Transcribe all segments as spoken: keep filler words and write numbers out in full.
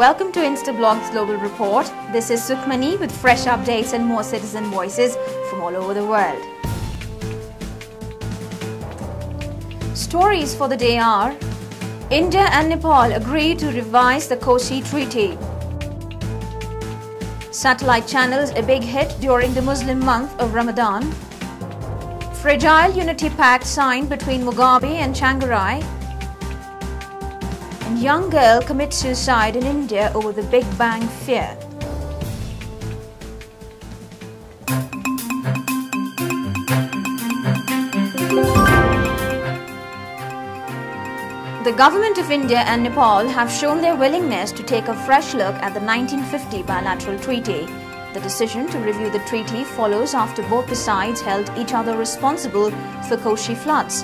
Welcome to InstaBlogs Global Report. This is Sukhmani with fresh updates and more citizen voices from all over the world. Stories for the day are: India and Nepal agree to revise the Koshi Treaty. Satellite channels a big hit during the Muslim month of Ramadan. Fragile unity pact signed between Mugabe and Tsvangirai. And young girl commits suicide in India over the Big Bang fear. The government of India and Nepal have shown their willingness to take a fresh look at the nineteen fifty bilateral treaty. The decision to review the treaty follows after both the sides held each other responsible for Koshi floods.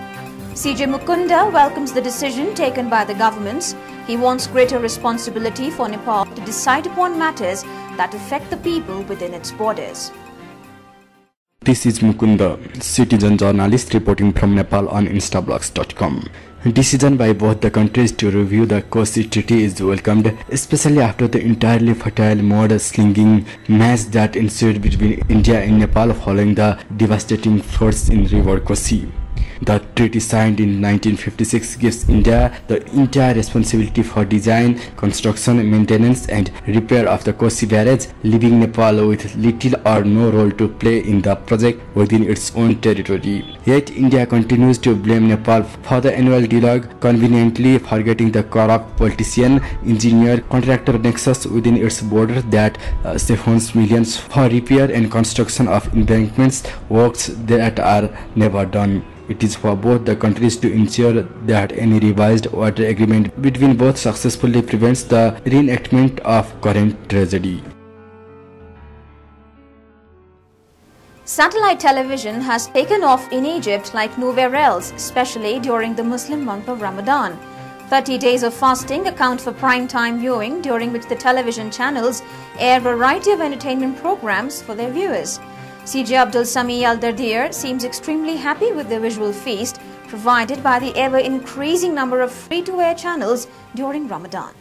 C J Mukunda welcomes the decision taken by the governments. He wants greater responsibility for Nepal to decide upon matters that affect the people within its borders. This is Mukunda, citizen journalist reporting from Nepal on instablogs dot com. Decision by both the countries to review the Koshi Treaty is welcomed, especially after the entirely fertile mud-slinging match that ensued between India and Nepal following the devastating floods in River Koshi. The treaty signed in nineteen fifty-six gives India the entire responsibility for design, construction, maintenance and repair of the Koshi Barrage, leaving Nepal with little or no role to play in the project within its own territory. Yet India continues to blame Nepal for the annual dialogue, conveniently forgetting the corrupt politician, engineer, contractor nexus within its border that uh, siphons millions for repair and construction of embankments, works that are never done. It is for both the countries to ensure that any revised water agreement between both successfully prevents the reenactment of current tragedy. Satellite television has taken off in Egypt like nowhere else, especially during the Muslim month of Ramadan. thirty days of fasting account for prime-time viewing, during which the television channels air a variety of entertainment programs for their viewers. C J Abdul Sami al-Dardir seems extremely happy with the visual feast provided by the ever-increasing number of free-to-air channels during Ramadan.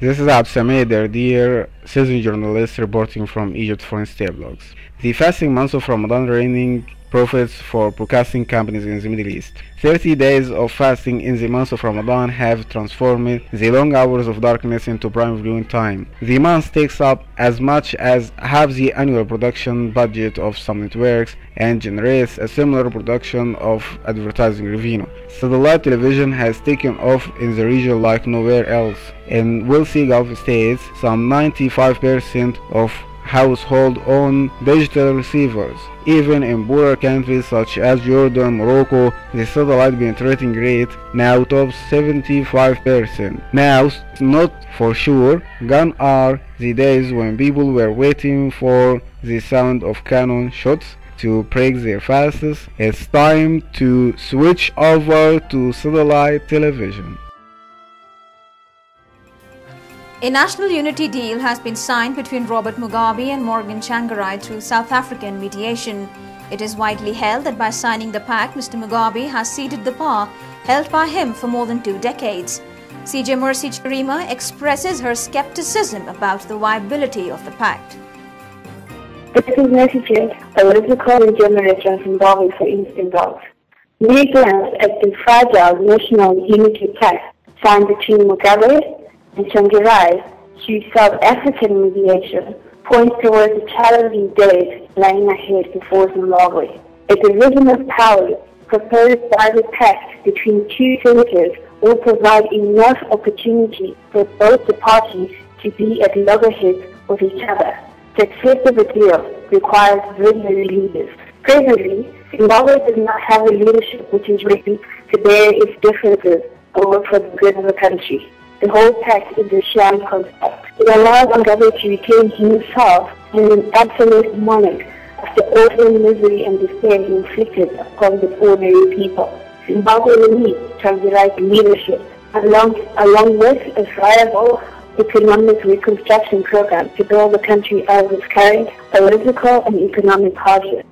This is Abdul Sami al-Dardir, citizen journalist reporting from Egypt for InstaBlogs. The fasting month of Ramadan reigning profits for broadcasting companies in the Middle East. thirty days of fasting in the month of Ramadan have transformed the long hours of darkness into prime viewing time. The month takes up as much as half the annual production budget of some networks and generates a similar production of advertising revenue. Satellite television has taken off in the region like nowhere else. In wealthy Gulf states, some ninety-five percent of households own digital receivers. Even in poorer countries such as Jordan, Morocco, the satellite penetrating rate now tops seventy-five percent. Now, it's not for sure, gone are the days when people were waiting for the sound of cannon shots to break their fasts. It's time to switch over to satellite television. A national unity deal has been signed between Robert Mugabe and Morgan Tsvangirai through South African mediation. It is widely held that by signing the pact, Mister Mugabe has ceded the power held by him for more than two decades. C J Mercy Chirima expresses her skepticism about the viability of the pact. This is Mercy Chirima, political regenerator from Zimbabwe for InstaBlogs. We glance at the fragile national unity pact signed between Mugabe and Tsvangirai through South African mediation points towards the challenging days lying ahead before Zimbabwe. A division of powers proposed by the pact between two senators will provide enough opportunity for both the parties to be at loggerheads with each other. Success of the deal requires visionary leaders. Presently, Zimbabwe does not have a leadership which is ready to bear its differences or work for the good of the country. The whole pact is a sham construct. It allows Mugabe to retain himself as an absolute monarch after all the misery and despair he inflicted upon the ordinary people. Zimbabwe will need Tsvangirai's leadership, along, along with a viable economic reconstruction program to build the country out of its current political and economic hardship.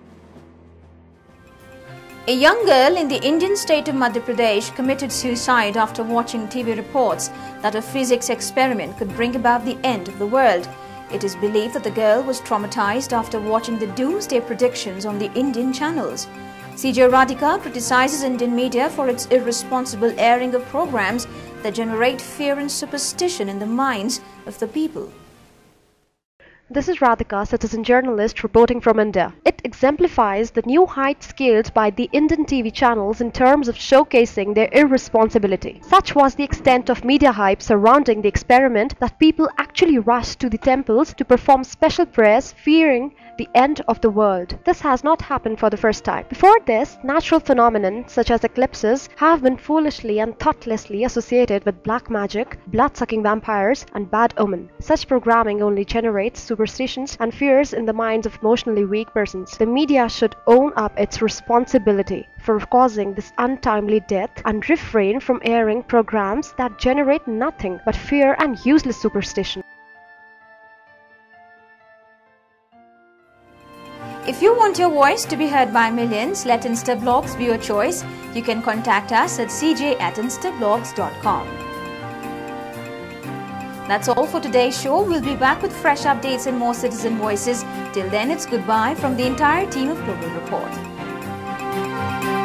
A young girl in the Indian state of Madhya Pradesh committed suicide after watching T V reports that a physics experiment could bring about the end of the world. It is believed that the girl was traumatized after watching the doomsday predictions on the Indian channels. C J Radhika criticizes Indian media for its irresponsible airing of programs that generate fear and superstition in the minds of the people. This is Radhika, citizen journalist, reporting from India. It exemplifies the new heights scaled by the Indian T V channels in terms of showcasing their irresponsibility. Such was the extent of media hype surrounding the experiment that people actually rushed to the temples to perform special prayers, fearing the end of the world. This has not happened for the first time. Before this, natural phenomena such as eclipses have been foolishly and thoughtlessly associated with black magic, blood-sucking vampires, and bad omen. Such programming only generates superstitions and fears in the minds of emotionally weak persons. The media should own up its responsibility for causing this untimely death and refrain from airing programs that generate nothing but fear and useless superstition. If you want your voice to be heard by millions, let InstaBlogs be your choice. You can contact us at c j at instablogs dot com. That's all for today's show. We'll be back with fresh updates and more citizen voices. Till then, it's goodbye from the entire team of Global Report.